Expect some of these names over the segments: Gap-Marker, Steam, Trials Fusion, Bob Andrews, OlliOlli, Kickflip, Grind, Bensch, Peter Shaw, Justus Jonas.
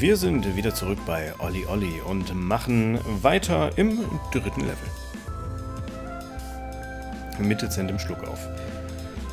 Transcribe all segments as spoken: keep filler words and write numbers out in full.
Wir sind wieder zurück bei OlliOlli und machen weiter im dritten Level. Mitte Cent im Schluck auf.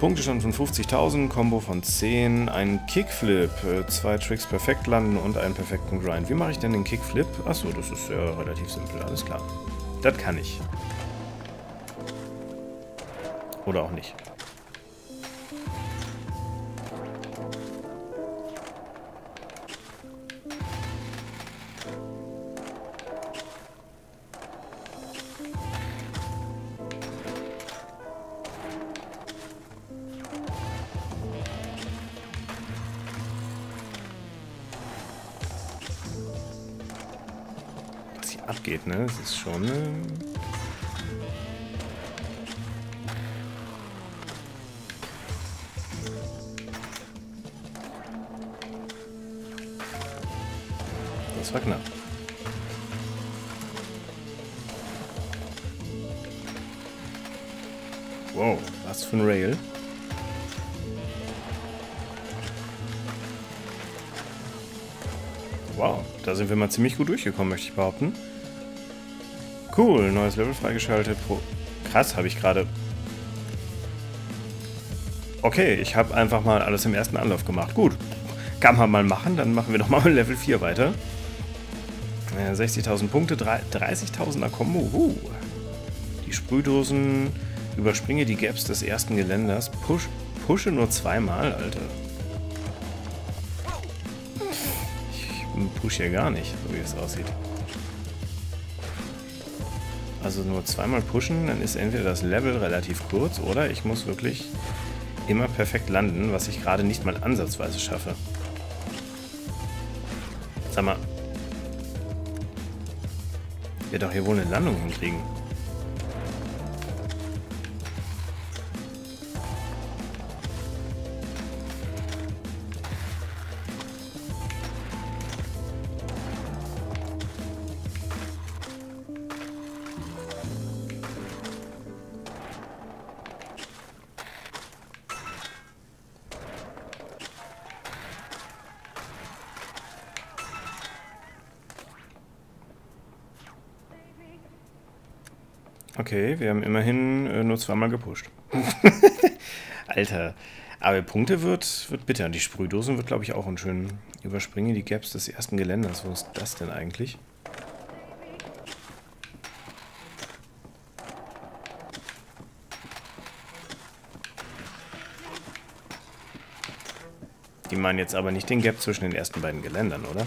Punktestand von fünfzigtausend, Combo von zehn, ein Kickflip, zwei Tricks perfekt landen und einen perfekten Grind. Wie mache ich denn den Kickflip? Achso, das ist ja relativ simpel, alles klar. Das kann ich. Oder auch nicht. Abgeht, ne? Das ist schon... Das war knapp. Wow, was für ein Rail. Wow, da sind wir mal ziemlich gut durchgekommen, möchte ich behaupten. Cool, neues Level freigeschaltet. Pro Krass, habe ich gerade... Okay, ich habe einfach mal alles im ersten Anlauf gemacht. Gut, kann man mal machen. Dann machen wir doch mal mit Level vier weiter. sechzigtausend Punkte, dreißigtausender Kombo. Uh. Die Sprühdosen, überspringe die Gaps des ersten Geländers. Push, pushe nur zweimal, Alter. Ich pushe ja gar nicht, so wie es aussieht. Also nur zweimal pushen, dann ist entweder das Level relativ kurz oder ich muss wirklich immer perfekt landen, was ich gerade nicht mal ansatzweise schaffe. Sag mal. Ich werde doch hier wohl eine Landung hinkriegen. Okay, wir haben immerhin äh, nur zweimal gepusht. Alter, aber Punkte wird, wird bitter. Die Sprühdosen wird, glaube ich, auch einen schönen Überspringen. Die Gaps des ersten Geländers. Wo ist das denn eigentlich? Die meinen jetzt aber nicht den Gap zwischen den ersten beiden Geländern, oder?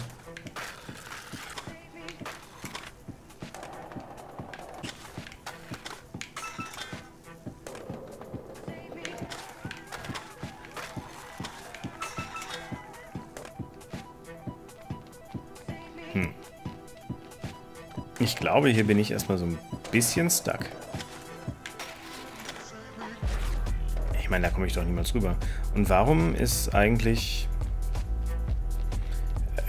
Ich glaube, hier bin ich erstmal so ein bisschen stuck. Ich meine, da komme ich doch niemals rüber. Und warum ist eigentlich...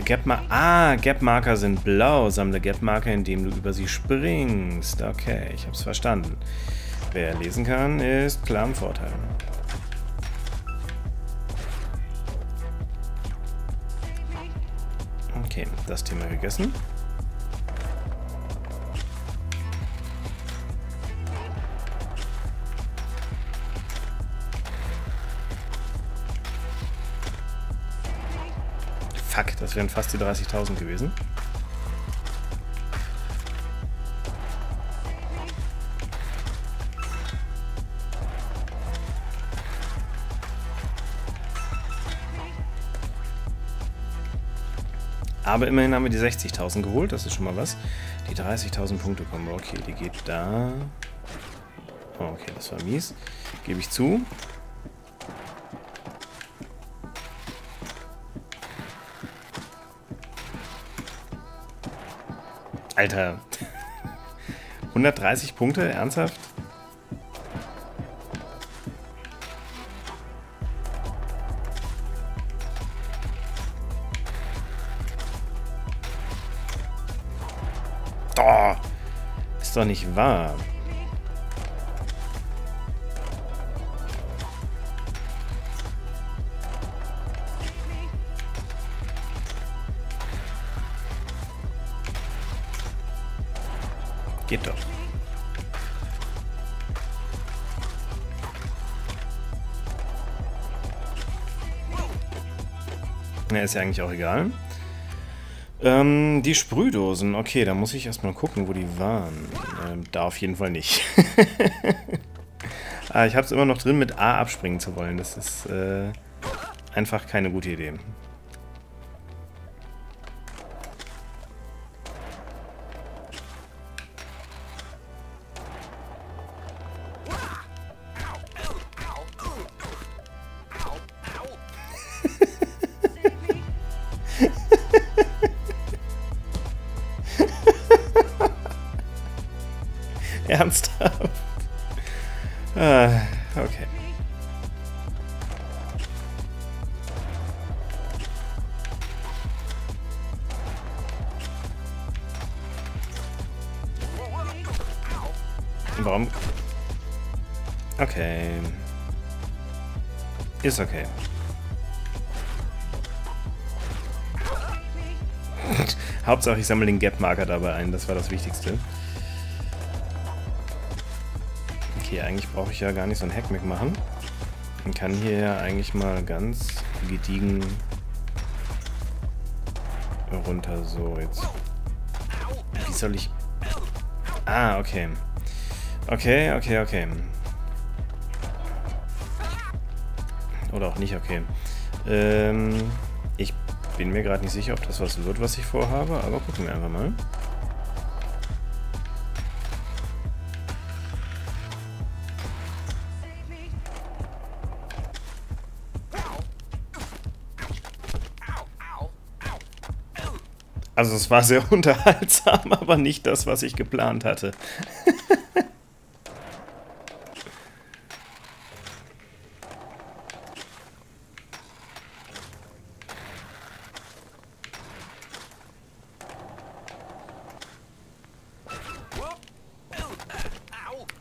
Gap-Marker... Ah, Gap-Marker sind blau. Sammle Gap-Marker, indem du über sie springst. Okay, ich habe es verstanden. Wer lesen kann, ist klar im Vorteil. Okay, das Thema gegessen. Fuck, das wären fast die dreißigtausend gewesen. Aber immerhin haben wir die sechzigtausend geholt, das ist schon mal was. Die dreißigtausend Punkte kommen. Okay, die geht da. Okay, das war mies. Gebe ich zu. Alter, hundertdreißig Punkte, ernsthaft? Oh, ist doch nicht wahr. Geht doch. Ja, ist ja eigentlich auch egal. Ähm, die Sprühdosen. Okay, da muss ich erstmal gucken, wo die waren. Ähm, da auf jeden Fall nicht. Ah, ich habe es immer noch drin, mit A abspringen zu wollen. Das ist äh, einfach keine gute Idee. Ernsthaft? Ah, okay. Warum? Okay. Ist okay. Hauptsache ich sammle den Gap-Marker dabei ein, das war das Wichtigste. Hier eigentlich brauche ich ja gar nicht so ein Hackmack machen. Man kann hier ja eigentlich mal ganz gediegen runter. So, jetzt. Wie soll ich... Ah, okay. Okay, okay, okay. Oder auch nicht, okay. Ähm, ich bin mir gerade nicht sicher, ob das was wird, was ich vorhabe, aber gucken wir einfach mal. Also es war sehr unterhaltsam, aber nicht das, was ich geplant hatte.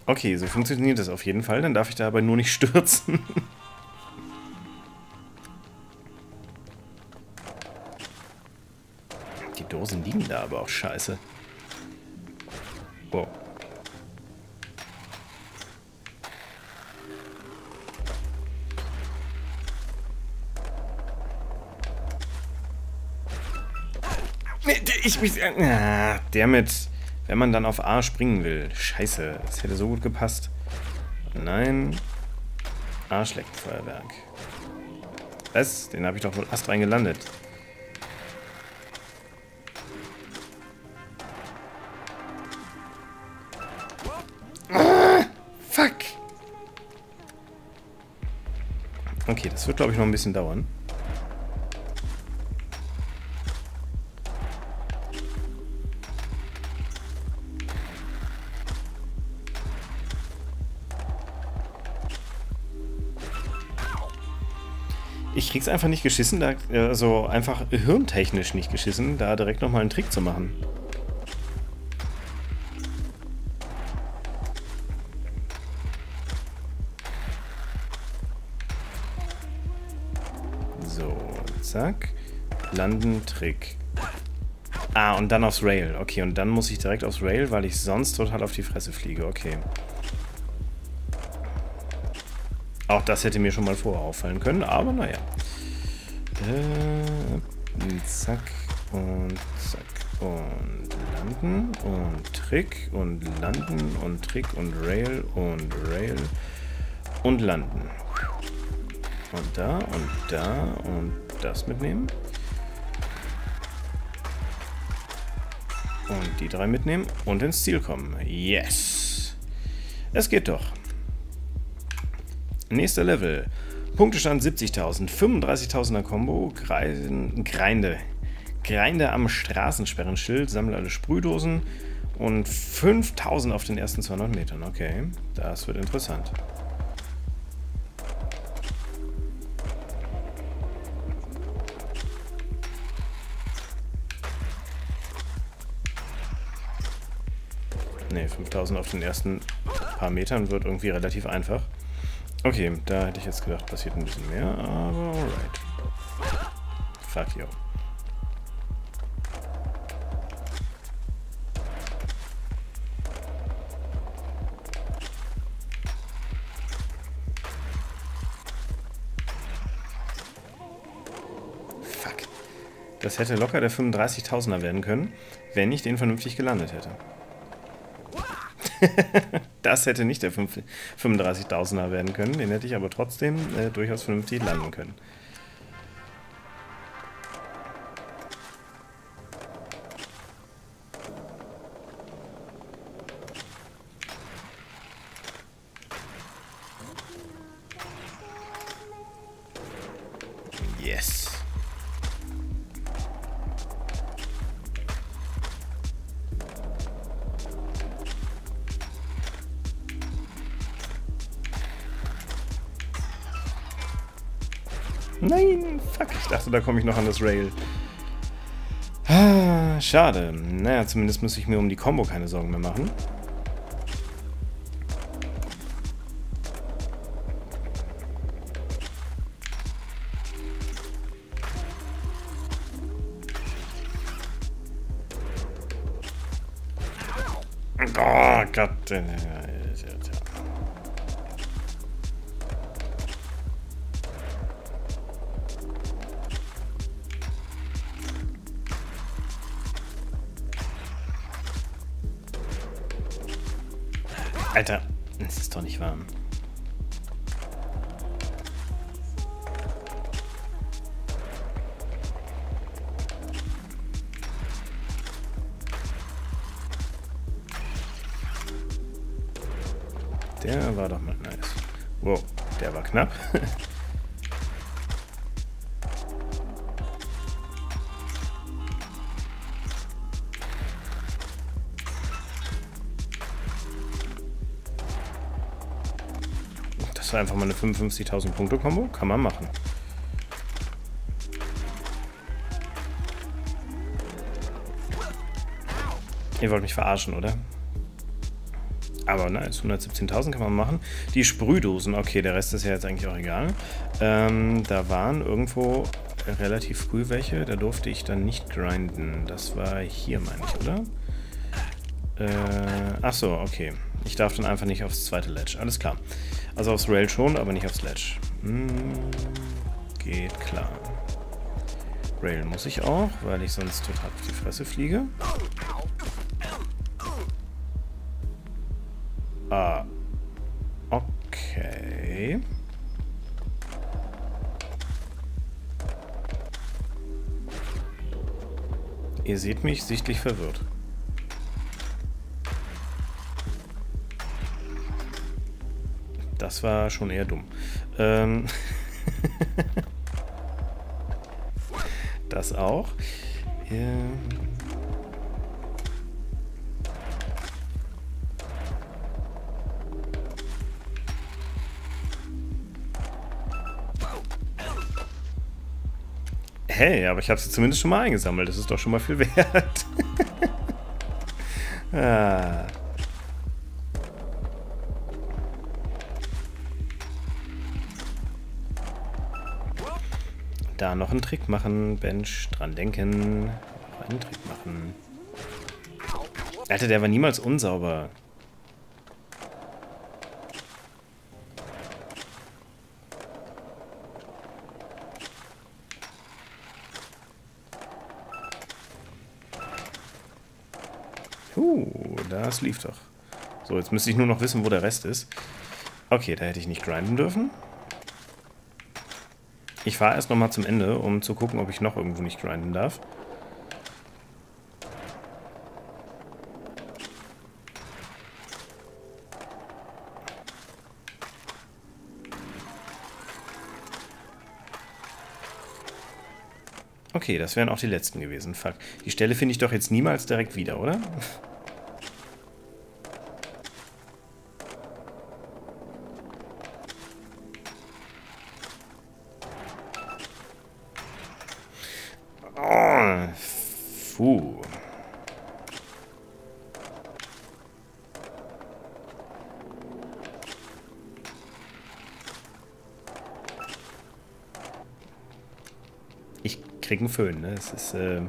Okay, so funktioniert das auf jeden Fall. Dann darf ich dabei nur nicht stürzen. Dosen liegen da aber auch scheiße. Wow. Ich mich. Ah, damit. Wenn man dann auf A springen will. Scheiße. Das hätte so gut gepasst. Nein. Arschleckenfeuerwerk. Was? Den habe ich doch wohl erst rein gelandet. Okay, das wird, glaube ich, noch ein bisschen dauern. Ich krieg's einfach nicht geschissen, da, also einfach hirntechnisch nicht geschissen, da direkt nochmal einen Trick zu machen. Zack. Landen, Trick. Ah, und dann aufs Rail. Okay, und dann muss ich direkt aufs Rail, weil ich sonst total auf die Fresse fliege. Okay. Auch das hätte mir schon mal vorher auffallen können, aber naja. Äh, zack und zack und landen und Trick und landen und Trick und Rail und Rail und landen. Und da und da und das mitnehmen. Und die drei mitnehmen und ins Ziel kommen. Yes! Es geht doch. Nächster Level. Punktestand siebzigtausend. fünfunddreißigtausender Combo. Grinde. Grinde am Straßensperrenschild. Sammle alle Sprühdosen. Und fünftausend auf den ersten zweihundert Metern. Okay, das wird interessant. Ne, fünftausend auf den ersten paar Metern wird irgendwie relativ einfach. Okay, da hätte ich jetzt gedacht, passiert ein bisschen mehr, aber alright. Fuck yo. Das hätte locker der fünfunddreißigtausender werden können, wenn ich den vernünftig gelandet hätte. Das hätte nicht der fünfunddreißigtausender werden können, den hätte ich aber trotzdem äh, durchaus vernünftig landen können. Nein, fuck. Ich dachte, da komme ich noch an das Rail. Ah, schade. Naja, zumindest muss ich mir um die Combo keine Sorgen mehr machen. Oh Gott. Alter, es ist doch nicht warm. Der war doch mal nice. Wow, der war knapp. Einfach mal eine fünfundfünfzigtausend Punkte Kombo, kann man machen. Ihr wollt mich verarschen, oder? Aber nice, hundertsiebzehntausend kann man machen. Die Sprühdosen, okay, der Rest ist ja jetzt eigentlich auch egal. Ähm, da waren irgendwo relativ früh welche, da durfte ich dann nicht grinden. Das war hier, meine ich, oder? Äh, ach so, okay. Ich darf dann einfach nicht aufs zweite Ledge, alles klar. Also aufs Rail schon, aber nicht aufs Ledge. Hm, geht klar. Rail muss ich auch, weil ich sonst total auf die Fresse fliege. Ah, okay. Ihr seht mich sichtlich verwirrt. Das war schon eher dumm. Ähm das auch. Ähm hey, aber ich habe sie zumindest schon mal eingesammelt. Das ist doch schon mal viel wert. ah. Da noch einen Trick machen, Bench, dran denken, noch einen Trick machen. Alter, der war niemals unsauber. Uh, das lief doch. So, jetzt müsste ich nur noch wissen, wo der Rest ist. Okay, da hätte ich nicht grinden dürfen. Ich fahre erst nochmal zum Ende, um zu gucken, ob ich noch irgendwo nicht grinden darf. Okay, das wären auch die letzten gewesen. Fuck. Die Stelle finde ich doch jetzt niemals direkt wieder, oder? Uh. Ich krieg einen Föhn, ne? Es ist, äh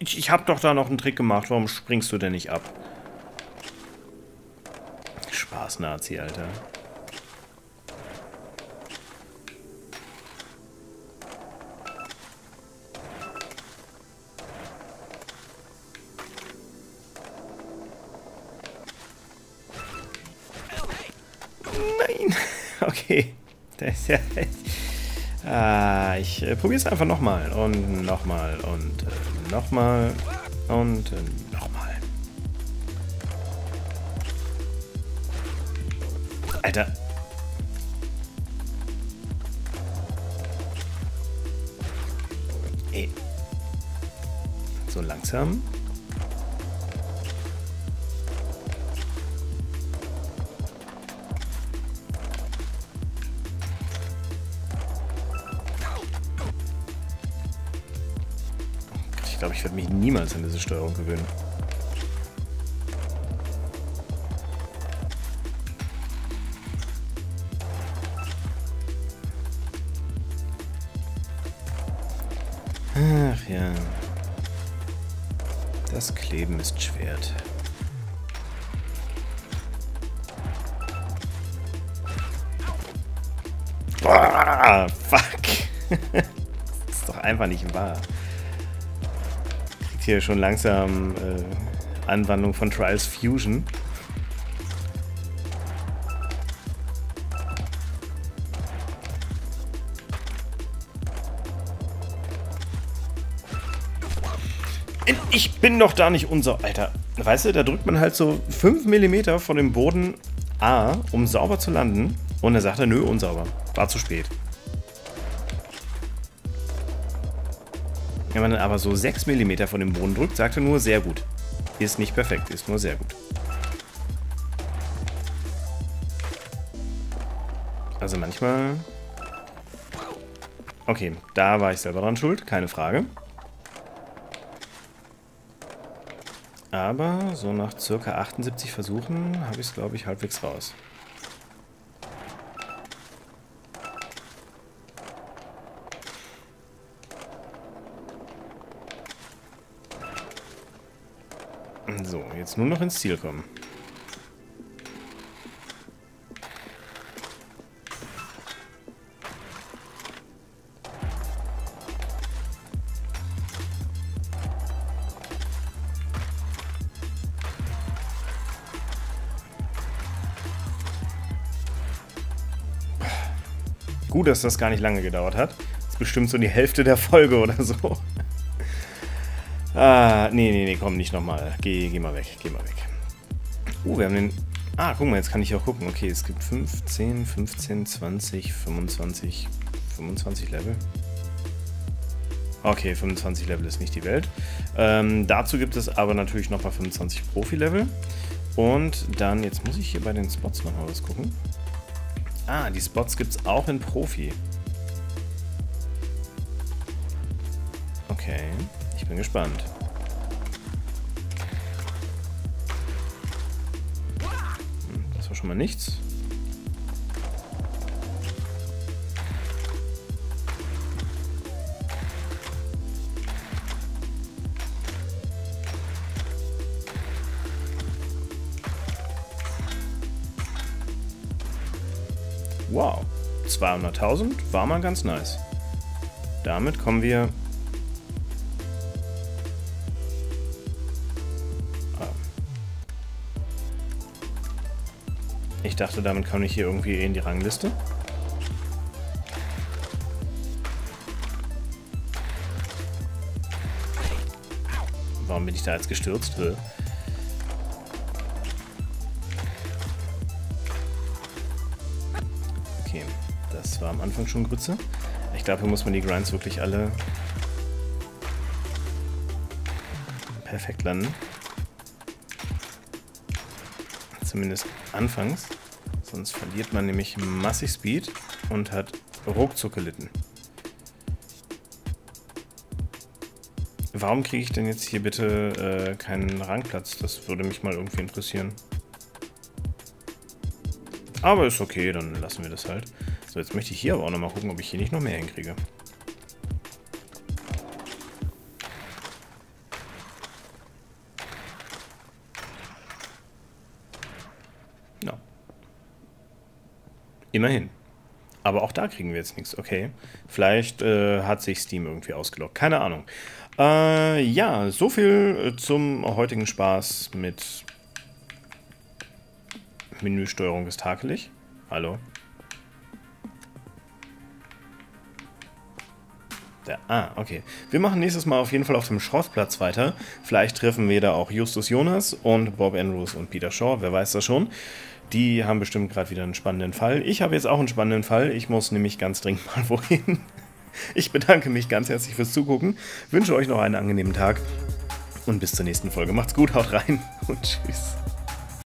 Ich, ich hab doch da noch einen Trick gemacht. Warum springst du denn nicht ab? Spaß, Nazi, Alter. Nein! Okay. Das ist ja... Ah, ich äh, probiere es einfach nochmal und nochmal und äh, nochmal und äh, nochmal. Alter. Ey. So langsam. Ich glaube, ich werde mich niemals an diese Steuerung gewöhnen. Ach ja. Das Kleben ist schwer. Boah, fuck. Das ist doch einfach nicht wahr. Hier schon langsam äh, Anwandlung von Trials Fusion. Ich bin doch da nicht unser... Alter, weißt du, da drückt man halt so fünf Millimeter von dem Boden A, um sauber zu landen. Und dann sagt er, nö, unsauber. War zu spät. Wenn man dann aber so sechs Millimeter von dem Boden drückt, sagt er nur sehr gut. Ist nicht perfekt, ist nur sehr gut. Also manchmal... Okay, da war ich selber dran schuld, keine Frage. Aber so nach ca. achtundsiebzig Versuchen habe ich es, glaube ich, halbwegs raus. So, jetzt nur noch ins Ziel kommen. Gut, dass das gar nicht lange gedauert hat. Das ist bestimmt so die Hälfte der Folge oder so. Ah, nee, nee, nee, komm, nicht nochmal. Geh, geh mal weg, geh mal weg. Oh, uh, wir haben den... Ah, guck mal, jetzt kann ich auch gucken. Okay, es gibt fünfzehn, fünfzehn, zwanzig, fünfundzwanzig... fünfundzwanzig Level? Okay, fünfundzwanzig Level ist nicht die Welt. Ähm, dazu gibt es aber natürlich nochmal fünfundzwanzig Profi-Level. Und dann, jetzt muss ich hier bei den Spots nochmal was gucken. Ah, die Spots gibt es auch in Profi. Okay... Ich bin gespannt. Das war schon mal nichts. Wow. zweihunderttausend war mal ganz nice. Damit kommen wir... Ich dachte, damit kann ich hier irgendwie in die Rangliste. Warum bin ich da jetzt gestürzt? Okay, das war am Anfang schon Grütze. Ich glaube, hier muss man die Grinds wirklich alle perfekt landen. Zumindest anfangs, sonst verliert man nämlich massig Speed und hat ruckzuck gelitten. Warum kriege ich denn jetzt hier bitte äh, keinen Rangplatz? Das würde mich mal irgendwie interessieren. Aber ist okay, dann lassen wir das halt. So, jetzt möchte ich hier aber auch nochmal gucken, ob ich hier nicht noch mehr hinkriege. Immerhin. Aber auch da kriegen wir jetzt nichts. Okay, vielleicht äh, hat sich Steam irgendwie ausgelockt. Keine Ahnung. Äh, ja, so viel zum heutigen Spaß mit Menüsteuerung ist hakelig. Hallo. Da, ah, okay. Wir machen nächstes Mal auf jeden Fall auf dem Schrottplatz weiter. Vielleicht treffen wir da auch Justus Jonas und Bob Andrews und Peter Shaw. Wer weiß das schon. Die haben bestimmt gerade wieder einen spannenden Fall. Ich habe jetzt auch einen spannenden Fall. Ich muss nämlich ganz dringend mal wohin. Ich bedanke mich ganz herzlich fürs Zugucken. Wünsche euch noch einen angenehmen Tag. Und bis zur nächsten Folge. Macht's gut, haut rein und tschüss.